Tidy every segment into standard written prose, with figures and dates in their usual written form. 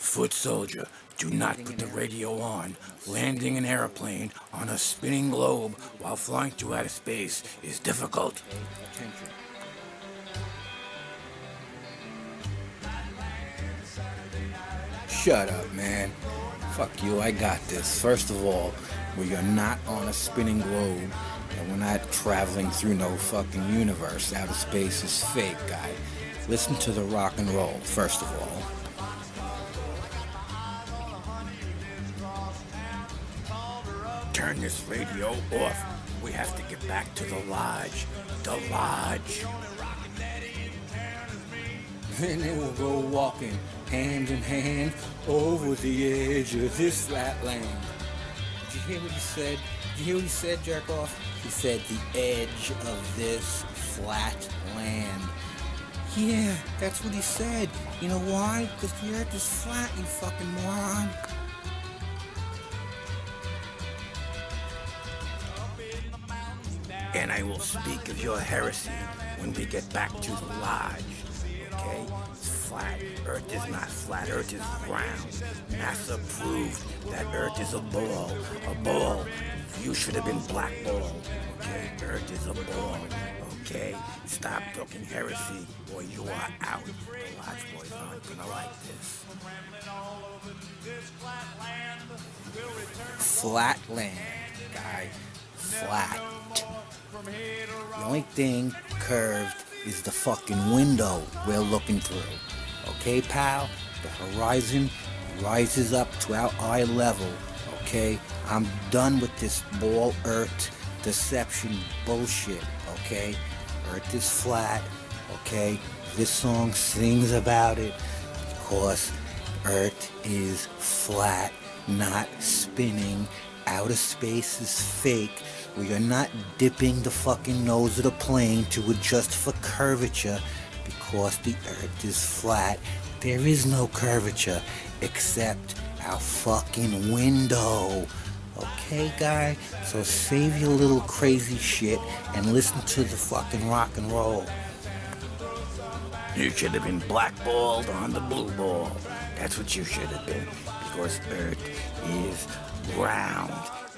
Foot soldier, do not put the radio on. Landing an airplane on a spinning globe while flying to outer space is difficult. Shut up, man. Fuck you, I got this. First of all, we are not on a spinning globe, and we're not traveling through no fucking universe. Outer space is fake, guy. Listen to the rock and roll, first of all. Turn this radio off. We have to get back to the lodge. The lodge. And then we'll go walking, hand in hand, over the edge of this flat land. Did you hear what he said? Did you hear what he said, jerk-off? He said the edge of this flat land. Yeah, that's what he said. You know why? Because the earth is flat, you fucking moron. And I will speak of your heresy when we get back to the lodge. Okay? It's flat. Earth is not flat. Earth is round. NASA proved that Earth is a ball. A ball. You should have been blackballed. Okay? Earth is a ball. Okay? Stop talking heresy or you are out. The lodge boys aren't gonna like this. Flat land, guy. Flat. The only thing curved is the fucking window we're looking through. Okay, pal? The horizon rises up to our eye level. Okay? I'm done with this ball earth deception bullshit. Okay? Earth is flat. Okay? This song sings about it. Because Earth is flat, not spinning. Outer space is fake. We are not dipping the fucking nose of the plane to adjust for curvature because the earth is flat. There is no curvature except our fucking window. Okay, guy? So save your little crazy shit and listen to the fucking rock and roll. You should have been blackballed on the blue ball. That's what you should have been because Earth is round.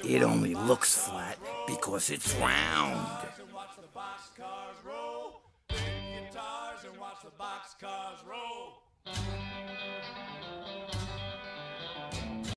It only looks flat because it's round. Guitars and watch the boxcars roll.